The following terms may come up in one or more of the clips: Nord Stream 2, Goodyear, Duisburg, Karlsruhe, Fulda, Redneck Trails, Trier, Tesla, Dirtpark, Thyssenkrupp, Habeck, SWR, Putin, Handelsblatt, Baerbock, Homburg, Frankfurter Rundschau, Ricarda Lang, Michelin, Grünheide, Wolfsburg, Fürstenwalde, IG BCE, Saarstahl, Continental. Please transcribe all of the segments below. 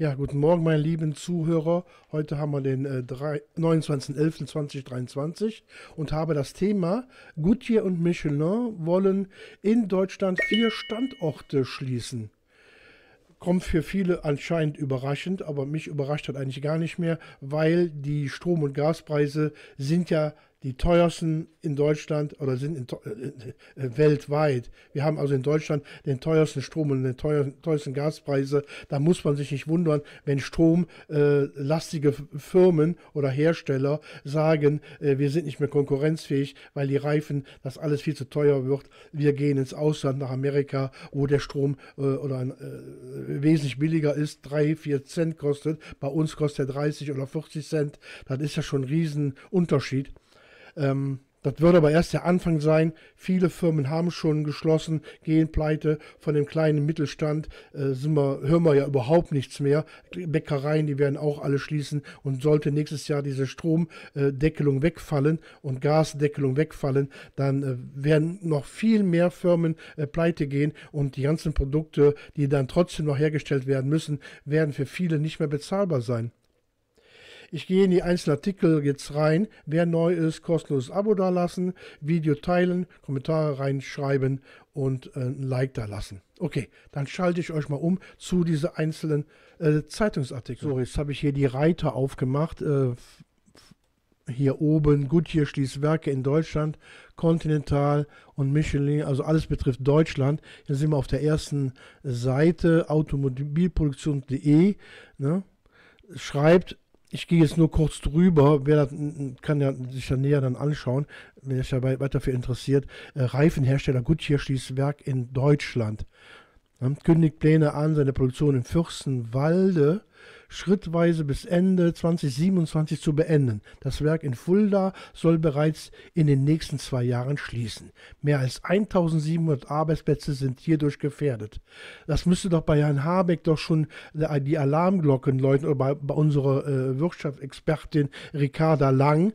Ja, guten Morgen, meine lieben Zuhörer. Heute haben wir den 29.11.2023 und habe das Thema: Goodyear und Michelin wollen in Deutschland 4 Standorte schließen. Kommt für viele anscheinend überraschend, aber mich überrascht hat eigentlich gar nicht mehr, weil die Strom- und Gaspreise sind ja die teuersten in Deutschland oder sind weltweit. Wir haben also in Deutschland den teuersten Strom und den teuersten Gaspreise. Da muss man sich nicht wundern, wenn stromlastige Firmen oder Hersteller sagen, wir sind nicht mehr konkurrenzfähig, weil die Reifen, das alles viel zu teuer wird. Wir gehen ins Ausland, nach Amerika, wo der Strom wesentlich billiger ist, 3-4 Cent kostet. Bei uns kostet er 30 oder 40 Cent. Das ist ja schon ein Riesenunterschied. Das wird aber erst der Anfang sein. Viele Firmen haben schon geschlossen, gehen pleite. Von dem kleinen Mittelstand hören wir ja überhaupt nichts mehr. Bäckereien, die werden auch alle schließen. Und sollte nächstes Jahr diese Stromdeckelung wegfallen und Gasdeckelung wegfallen, dann werden noch viel mehr Firmen pleite gehen. Und die ganzen Produkte, die dann trotzdem noch hergestellt werden müssen, werden für viele nicht mehr bezahlbar sein. Ich gehe in die einzelnen Artikel jetzt rein. Wer neu ist, kostenloses Abo dalassen, Video teilen, Kommentare reinschreiben und ein Like dalassen. Okay, dann schalte ich euch mal um zu diesen einzelnen Zeitungsartikeln. So, jetzt habe ich hier die Reiter aufgemacht. Hier oben, Goodyear schließt Werke in Deutschland, Continental und Michelin, also alles betrifft Deutschland. Hier sind wir auf der ersten Seite, automobilproduktion.de, ne? Schreibt, ich gehe jetzt nur kurz drüber, wer das kann ja sich ja näher dann anschauen, wenn es ja weiter für interessiert. Reifenhersteller Goodyear schließt Werk in Deutschland. Kündigt Pläne an, seine Produktion in Fürstenwalde schrittweise bis Ende 2027 zu beenden. Das Werk in Fulda soll bereits in den nächsten 2 Jahren schließen. Mehr als 1700 Arbeitsplätze sind hierdurch gefährdet. Das müsste doch bei Herrn Habeck doch schon die Alarmglocken läuten oder bei unserer Wirtschaftsexpertin Ricarda Lang.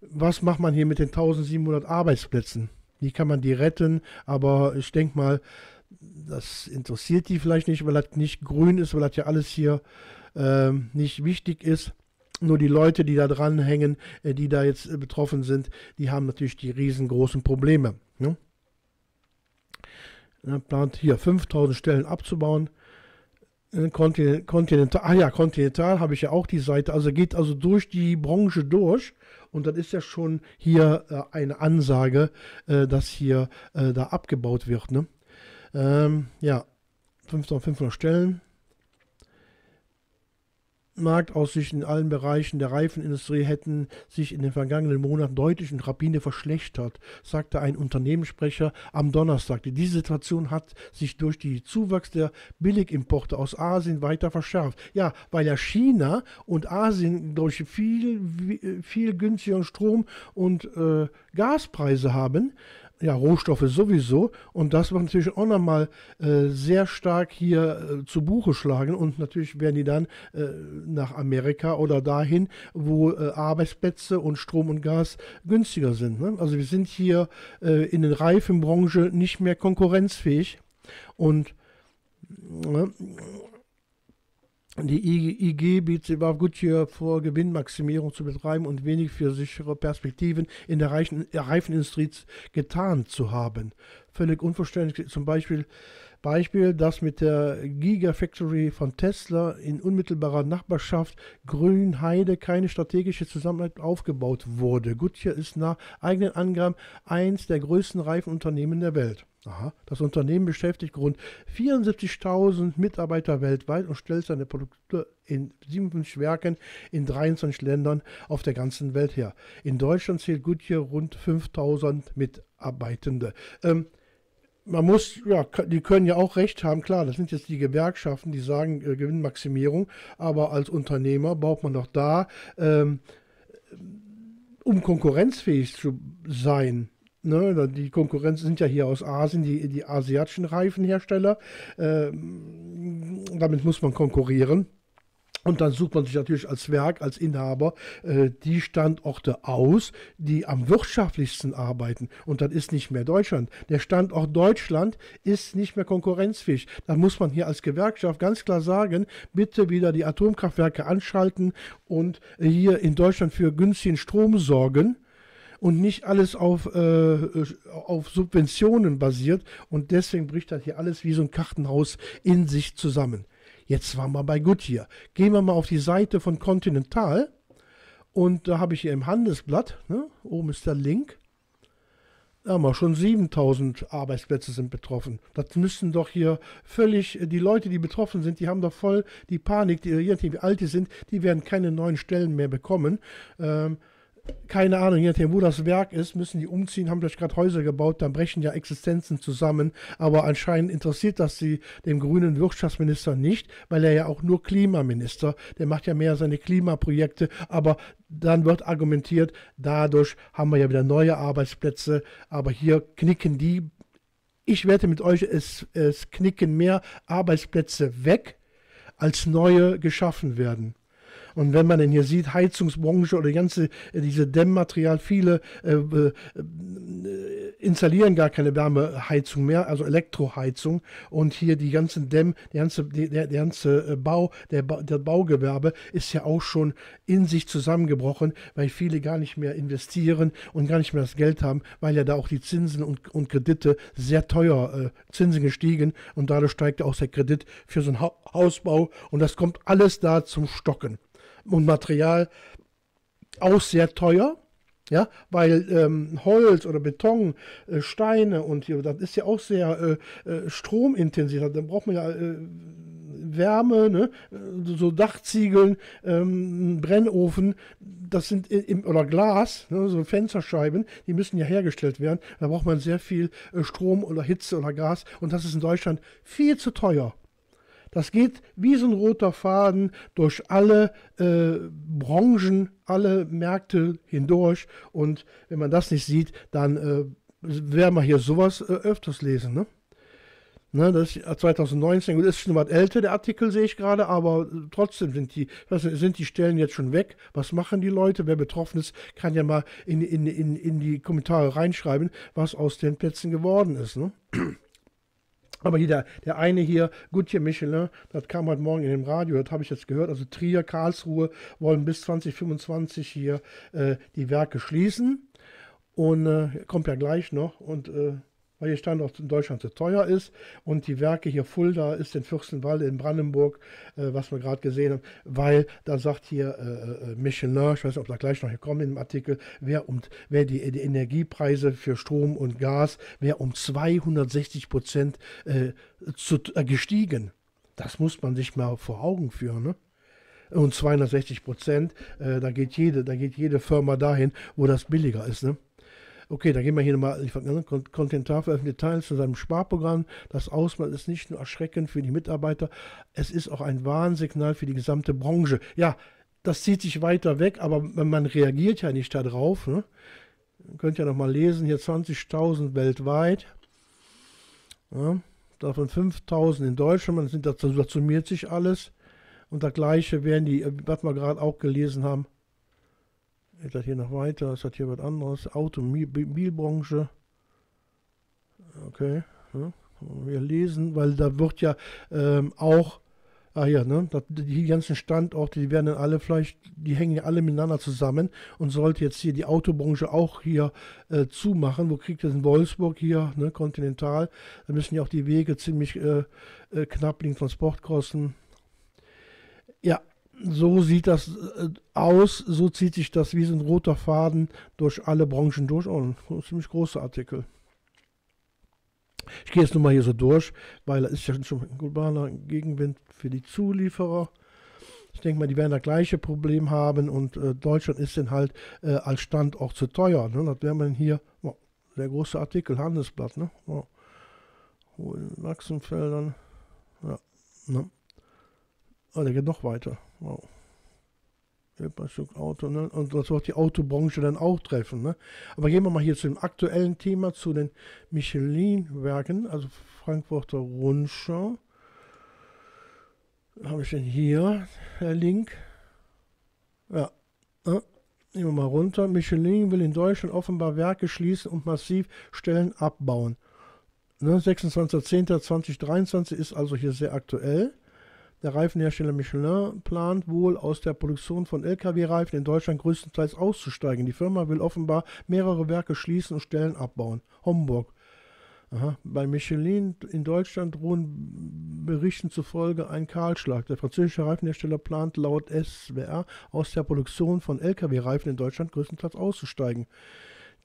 Was macht man hier mit den 1700 Arbeitsplätzen? Wie kann man die retten? Aber ich denke mal, das interessiert die vielleicht nicht, weil das nicht grün ist, weil das ja alles hier nicht wichtig ist. Nur die Leute, die da dranhängen, die da jetzt betroffen sind, die haben natürlich die riesengroßen Probleme. Ne? Er plant hier 5000 Stellen abzubauen. Continental, Continental habe ich ja auch die Seite, also geht also durch die Branche durch und das ist ja schon hier eine Ansage, dass hier da abgebaut wird, ne? Ja, 5500 Stellen. Marktaussichten in allen Bereichen der Reifenindustrie hätten sich in den vergangenen Monaten deutlich und rapide verschlechtert, sagte ein Unternehmenssprecher am Donnerstag. Diese Situation hat sich durch den Zuwachs der Billigimporte aus Asien weiter verschärft. Ja, weil ja China und Asien durch viel günstigeren Strom- und Gaspreise haben. Ja, Rohstoffe sowieso und das wird natürlich auch nochmal sehr stark hier zu Buche schlagen und natürlich werden die dann nach Amerika oder dahin, wo Arbeitsplätze und Strom und Gas günstiger sind, ne? Also wir sind hier in der Reifenbranche nicht mehr konkurrenzfähig und die IG BCE war Goodyear vor, Gewinnmaximierung zu betreiben und wenig für sichere Perspektiven in der Reifenindustrie getan zu haben. Völlig unverständlich, zum Beispiel, dass mit der Gigafactory von Tesla in unmittelbarer Nachbarschaft Grünheide keine strategische Zusammenarbeit aufgebaut wurde. Goodyear ist nach eigenen Angaben eins der größten Reifenunternehmen der Welt. Aha. Das Unternehmen beschäftigt rund 74.000 Mitarbeiter weltweit und stellt seine Produkte in 57 Werken in 23 Ländern auf der ganzen Welt her. In Deutschland zählt Goodyear rund 5.000 Mitarbeitende. Man muss, ja, die können ja auch recht haben, klar, das sind jetzt die Gewerkschaften, die sagen Gewinnmaximierung, aber als Unternehmer baut man doch da, um konkurrenzfähig zu sein. Ne, die Konkurrenz sind ja hier aus Asien, die asiatischen Reifenhersteller. Damit muss man konkurrieren. Und dann sucht man sich natürlich als Werk, als Inhaber die Standorte aus, die am wirtschaftlichsten arbeiten. Und das ist nicht mehr Deutschland. Der Standort Deutschland ist nicht mehr konkurrenzfähig. Da muss man hier als Gewerkschaft ganz klar sagen, bitte wieder die Atomkraftwerke anschalten und hier in Deutschland für günstigen Strom sorgen. Und nicht alles auf Subventionen basiert. Und deswegen bricht das hier alles wie so ein Kartenhaus in sich zusammen. Jetzt waren wir bei Goodyear. Gehen wir mal auf die Seite von Continental. Und da habe ich hier im Handelsblatt, ne, oben ist der Link, da haben wir schon 7.000 Arbeitsplätze sind betroffen. Das müssen doch hier völlig, die Leute, die betroffen sind, die haben doch voll die Panik, die irgendwie alt sind, die werden keine neuen Stellen mehr bekommen. Keine Ahnung, je nachdem, wo das Werk ist, müssen die umziehen, haben vielleicht gerade Häuser gebaut, dann brechen ja Existenzen zusammen. Aber anscheinend interessiert das den grünen Wirtschaftsminister nicht, weil er ja auch nur Klimaminister, der macht ja mehr seine Klimaprojekte, aber dann wird argumentiert, dadurch haben wir ja wieder neue Arbeitsplätze, aber hier knicken die, ich wette mit euch, es knicken mehr Arbeitsplätze weg, als neue geschaffen werden. Und wenn man denn hier sieht, Heizungsbranche oder diese Dämmmaterial, viele installieren gar keine Wärmeheizung mehr, also Elektroheizung. Und hier die ganzen der Baugewerbe ist ja auch schon in sich zusammengebrochen, weil viele gar nicht mehr investieren und gar nicht mehr das Geld haben, weil ja da auch die Zinsen und Kredite sehr teuer, Zinsen gestiegen und dadurch steigt auch der Kredit für so einen Hausbau und das kommt alles da zum Stocken. Und Material auch sehr teuer, ja, weil Holz oder Beton, Steine und hier, das ist ja auch sehr stromintensiv. Da braucht man ja Wärme, ne? So Dachziegeln, Brennofen, das sind oder Glas, ne? So Fensterscheiben, die müssen ja hergestellt werden. Da braucht man sehr viel Strom oder Hitze oder Gas und das ist in Deutschland viel zu teuer. Das geht wie so ein roter Faden durch alle Branchen, alle Märkte hindurch. Und wenn man das nicht sieht, dann werden wir hier sowas öfters lesen. Ne, das ist 2019, gut, ist schon was älter, der Artikel sehe ich gerade, aber trotzdem sind die Stellen jetzt schon weg. Was machen die Leute? Wer betroffen ist, kann ja mal in die Kommentare reinschreiben, was aus den Plätzen geworden ist. Ne? Aber hier der eine hier, Goodyear Michelin, das kam heute Morgen in dem Radio, das habe ich jetzt gehört. Also Trier, Karlsruhe wollen bis 2025 hier die Werke schließen. Und kommt ja gleich noch. Und weil ihr Standort in Deutschland so teuer ist. Und die Werke hier Fulda ist in Fürstenwalde in Brandenburg, was wir gerade gesehen haben. Weil da sagt hier Michelin, ich weiß nicht, ob da gleich noch hier kommt in dem Artikel, wer die Energiepreise für Strom und Gas, wer um 260% gestiegen. Das muss man sich mal vor Augen führen, ne? Und 260%, da geht jede Firma dahin, wo das billiger ist, ne? Okay, dann gehen wir hier nochmal, ich fange an, Continental veröffentlicht Details zu seinem Sparprogramm. Das Ausmaß ist nicht nur erschreckend für die Mitarbeiter, es ist auch ein Warnsignal für die gesamte Branche. Ja, das zieht sich weiter weg, aber man reagiert ja nicht darauf. Ne? Ihr könnt ja nochmal lesen, hier 20.000 weltweit. Ja, davon 5.000 in Deutschland, das summiert sich alles. Und das Gleiche werden die, was wir gerade auch gelesen haben, ist das hier noch weiter? Ist das hier was anderes? Automobilbranche. Okay. Ja, wir lesen, weil da wird ja auch, ne, die ganzen Standorte, die werden dann alle vielleicht, die hängen ja alle miteinander zusammen und sollte jetzt hier die Autobranche auch hier zumachen. Wo kriegt das in Wolfsburg hier, ne, Continental? Da müssen ja auch die Wege ziemlich knapp liegen, Transportkosten. Ja. So sieht das aus, so zieht sich das wie so ein roter Faden durch alle Branchen durch. Oh, ein ziemlich großer Artikel. Ich gehe jetzt nur mal hier so durch, weil da ist ja schon ein globaler Gegenwind für die Zulieferer. Ich denke mal, die werden das gleiche Problem haben und Deutschland ist dann halt als Standort zu teuer. Ne? Das wäre man hier, oh, der große Artikel, Handelsblatt, ne? Oh. In Wachstumsfeldern, ja, ne? Oh, der geht noch weiter. Wow. Auto, ne? Und das wird die Autobranche dann auch treffen. Ne? Aber gehen wir mal hier zu dem aktuellen Thema, zu den Michelin-Werken, also Frankfurter Rundschau. Habe ich denn hier, Herr Link? Ja. Nehmen wir mal runter. Michelin will in Deutschland offenbar Werke schließen und massiv Stellen abbauen. Ne, 26.10.2023 ist also hier sehr aktuell. Der Reifenhersteller Michelin plant wohl, aus der Produktion von Lkw-Reifen in Deutschland größtenteils auszusteigen. Die Firma will offenbar mehrere Werke schließen und Stellen abbauen. Homburg. Aha. Bei Michelin in Deutschland drohen Berichten zufolge ein Kahlschlag. Der französische Reifenhersteller plant laut SWR, aus der Produktion von Lkw-Reifen in Deutschland größtenteils auszusteigen.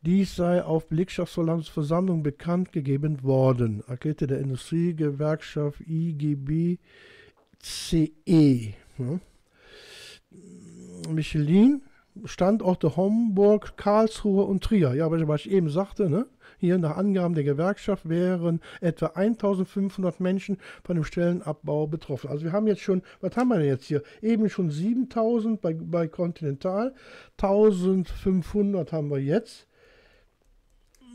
Dies sei auf Belegschaftsversammlung bekannt gegeben worden, erklärte der Industriegewerkschaft IG BCE. Ja. Michelin, Standorte Homburg, Karlsruhe und Trier. Ja, was ich eben sagte, ne? Hier nach Angaben der Gewerkschaft wären etwa 1500 Menschen von dem Stellenabbau betroffen. Also wir haben jetzt schon, was haben wir denn jetzt hier? Eben schon 7000 bei Continental, 1500 haben wir jetzt.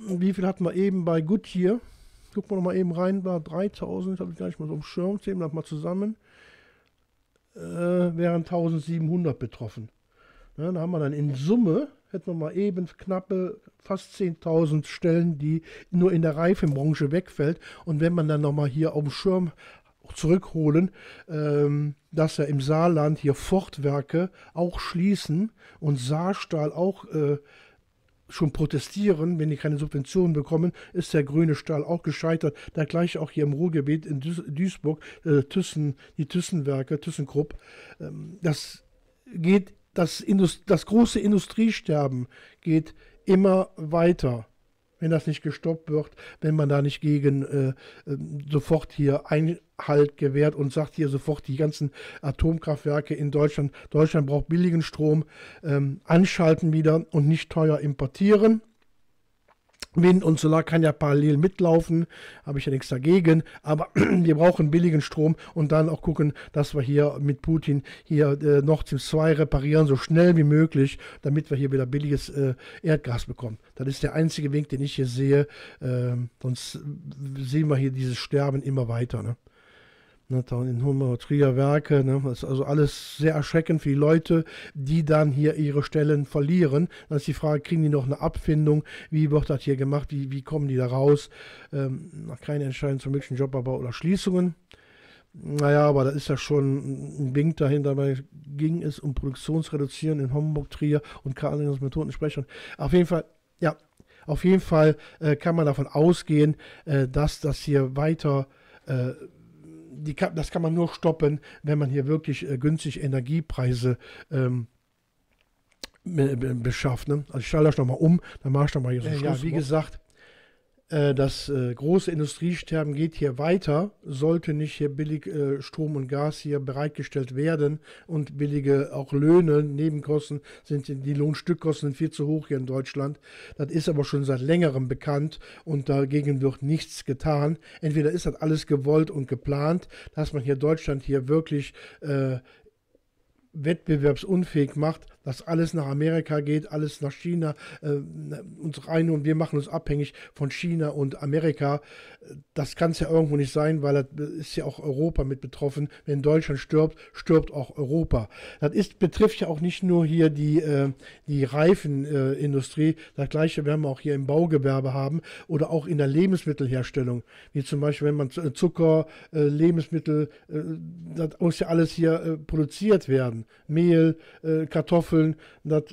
Wie viel hatten wir eben bei Goodyear? Gucken wir nochmal eben rein, war 3000, habe ich gar nicht mal so im Schirm, zählen wir das mal zusammen. Wären 1700 betroffen. Ja, da haben wir dann in Summe, hätten wir mal eben knappe fast 10.000 Stellen, die nur in der Reifenbranche wegfällt. Und wenn man dann nochmal hier auf dem Schirm zurückholen, dass ja im Saarland hier Fortwerke auch schließen und Saarstahl auch schon protestieren, wenn die keine Subventionen bekommen, ist der grüne Stahl auch gescheitert. Da gleich auch hier im Ruhrgebiet in Duisburg, die Thyssenwerke, Thyssenkrupp, das große Industriesterben geht immer weiter, wenn das nicht gestoppt wird, wenn man da nicht gegen sofort hier Einhalt gewährt und sagt hier sofort die ganzen Atomkraftwerke in Deutschland. Deutschland braucht billigen Strom, anschalten wieder und nicht teuer importieren. Wind und Solar kann ja parallel mitlaufen, habe ich ja nichts dagegen, aber wir brauchen billigen Strom und dann auch gucken, dass wir hier mit Putin hier Nord Stream 2 reparieren, so schnell wie möglich, damit wir hier wieder billiges Erdgas bekommen. Das ist der einzige Weg, den ich hier sehe, sonst sehen wir hier dieses Sterben immer weiter, ne? In Homburg, Trier Werke, ne? Das ist also alles sehr erschreckend für die Leute, die dann hier ihre Stellen verlieren. Dann ist die Frage, kriegen die noch eine Abfindung? Wie wird das hier gemacht? Wie kommen die da raus? Keine Entscheidung zum möglichen Jobabbau oder Schließungen. Naja, aber da ist ja schon ein Wink dahinter. Dabei ging es um Produktionsreduzieren in Homburg, Trier und Karl-Methoden sprechen. Auf jeden Fall kann man davon ausgehen, dass das hier weiter das kann man nur stoppen, wenn man hier wirklich günstig Energiepreise beschafft. Ne? Also ich schalte das nochmal um, dann mache ich nochmal hier so einen Schluss. Wie gesagt, das große Industriesterben geht hier weiter, sollte nicht hier billig Strom und Gas hier bereitgestellt werden und billige auch Löhne, Nebenkosten, die Lohnstückkosten sind viel zu hoch hier in Deutschland. Das ist aber schon seit längerem bekannt und dagegen wird nichts getan. Entweder ist das alles gewollt und geplant, dass man hier Deutschland hier wirklich wettbewerbsunfähig macht, dass alles nach Amerika geht, alles nach China uns rein und wir machen uns abhängig von China und Amerika. Das kann es ja irgendwo nicht sein, weil das ist ja auch Europa mit betroffen. Wenn Deutschland stirbt, stirbt auch Europa. Das betrifft ja auch nicht nur hier die Reifenindustrie. Das Gleiche werden wir auch hier im Baugewerbe haben oder auch in der Lebensmittelherstellung. Wie zum Beispiel, wenn man Zucker, Lebensmittel, das muss ja alles hier produziert werden. Mehl, Kartoffeln, das,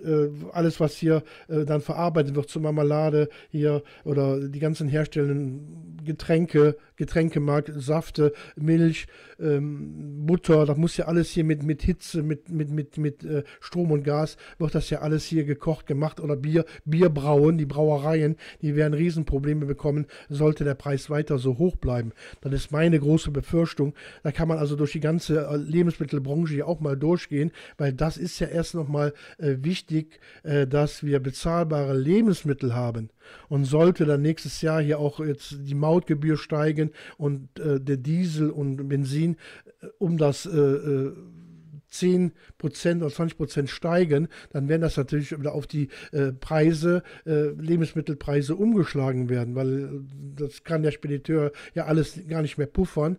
alles was hier dann verarbeitet wird zur Marmelade hier oder die ganzen herstellenden Getränke, Getränkemarkt, Safte, Milch, Butter, das muss ja alles hier mit Hitze, mit Strom und Gas wird das ja alles hier gekocht, gemacht oder Bierbrauen, die Brauereien, die werden Riesenprobleme bekommen, sollte der Preis weiter so hoch bleiben. Das ist meine große Befürchtung. Da kann man also durch die ganze Lebensmittelbranche hier auch mal durchgehen, weil das ist ja erst nochmal wichtig, dass wir bezahlbare Lebensmittel haben. Und sollte dann nächstes Jahr hier auch jetzt die Mautgebühr steigen und der Diesel und Benzin um das 10% oder 20% steigen, dann werden das natürlich wieder auf die Preise, Lebensmittelpreise umgeschlagen werden, weil das kann der Spediteur ja alles gar nicht mehr puffern.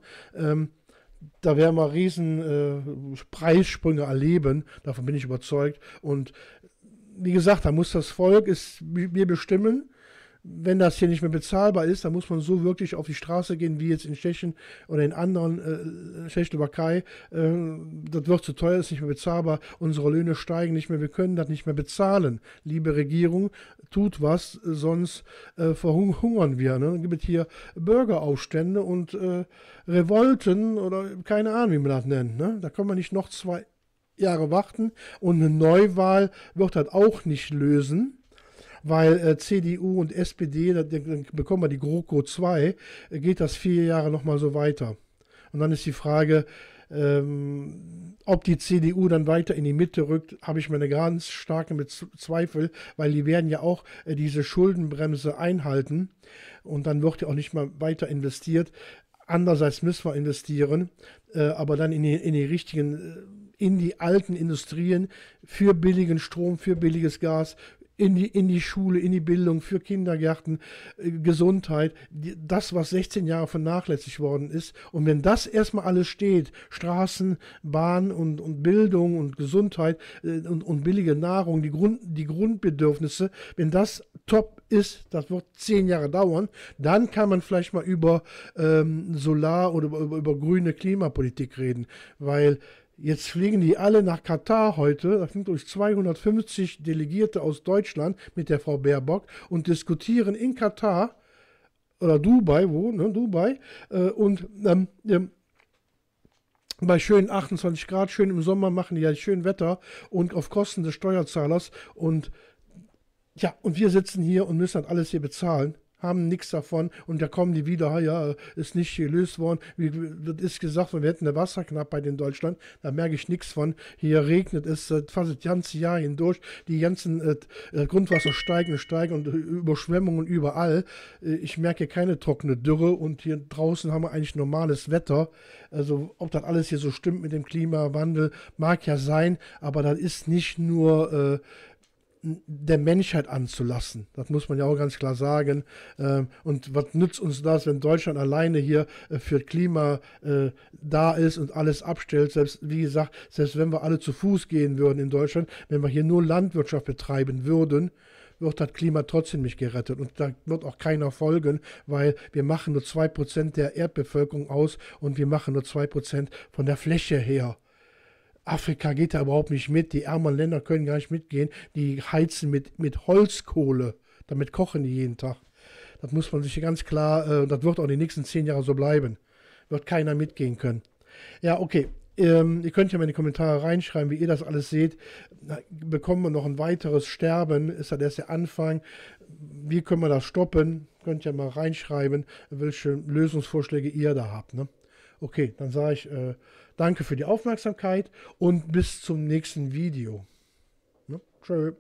da werden wir riesen Preissprünge erleben, davon bin ich überzeugt. Und wie gesagt, da muss das Volk wir bestimmen. Wenn das hier nicht mehr bezahlbar ist, dann muss man so wirklich auf die Straße gehen, wie jetzt in Tschechien oder in anderen Tschechoslowakei. Das wird zu teuer, ist nicht mehr bezahlbar. Unsere Löhne steigen nicht mehr, wir können das nicht mehr bezahlen. Liebe Regierung, tut was, sonst verhungern wir. Ne? Dann gibt es hier Bürgeraufstände und Revolten oder keine Ahnung, wie man das nennt. Ne? Da können wir nicht noch 2 Jahre warten. Und eine Neuwahl wird das auch nicht lösen. Weil CDU und SPD, dann bekommen wir die GroKo 2, geht das 4 Jahre nochmal so weiter. Und dann ist die Frage, ob die CDU dann weiter in die Mitte rückt, habe ich meine ganz starken Zweifel, weil die werden ja auch diese Schuldenbremse einhalten und dann wird ja auch nicht mal weiter investiert. Andererseits müssen wir investieren, aber dann in die richtigen, in die alten Industrien für billigen Strom, für billiges Gas, in die Schule, in die Bildung, für Kindergärten, Gesundheit, das, was 16 Jahre vernachlässigt worden ist. Und wenn das erstmal alles steht, Straßen, Bahn und Bildung und Gesundheit und billige Nahrung, die Grundbedürfnisse, wenn das top ist, das wird 10 Jahre dauern, dann kann man vielleicht mal über Solar- oder über grüne Klimapolitik reden, weil jetzt fliegen die alle nach Katar heute, da sind durch 250 Delegierte aus Deutschland mit der Frau Baerbock und diskutieren in Katar oder Dubai, Dubai, und bei schönen 28 Grad, schön im Sommer machen die ja schön Wetter und auf Kosten des Steuerzahlers und ja, und wir sitzen hier und müssen das alles hier bezahlen, haben nichts davon und da kommen die wieder, ja, ist nicht gelöst worden, das ist gesagt, wir hätten eine Wasserknappheit in Deutschland, da merke ich nichts von, hier regnet es fast das ganze Jahr hindurch, die ganzen Grundwasser steigen und Überschwemmungen überall, ich merke keine trockene Dürre und hier draußen haben wir eigentlich normales Wetter, also ob das alles hier so stimmt mit dem Klimawandel, mag ja sein, aber das ist nicht nur der Menschheit anzulassen. Das muss man ja auch ganz klar sagen. Und was nützt uns das, wenn Deutschland alleine hier für Klima da ist und alles abstellt? Selbst, wie gesagt, selbst wenn wir alle zu Fuß gehen würden in Deutschland, wenn wir hier nur Landwirtschaft betreiben würden, wird das Klima trotzdem nicht gerettet. Und da wird auch keiner folgen, weil wir machen nur 2% der Erdbevölkerung aus und wir machen nur 2% von der Fläche her. Afrika geht da überhaupt nicht mit, die ärmeren Länder können gar nicht mitgehen, die heizen mit Holzkohle, damit kochen die jeden Tag. Das muss man sich ganz klar, das wird auch die nächsten 10 Jahre so bleiben, wird keiner mitgehen können. Ja, okay, ihr könnt ja mal in die Kommentare reinschreiben, wie ihr das alles seht. Bekommen wir noch ein weiteres Sterben, ist das erst der Anfang, wie können wir das stoppen, könnt ihr mal reinschreiben, welche Lösungsvorschläge ihr da habt, ne? Okay, dann sage ich danke für die Aufmerksamkeit und bis zum nächsten Video. Ja, tschö.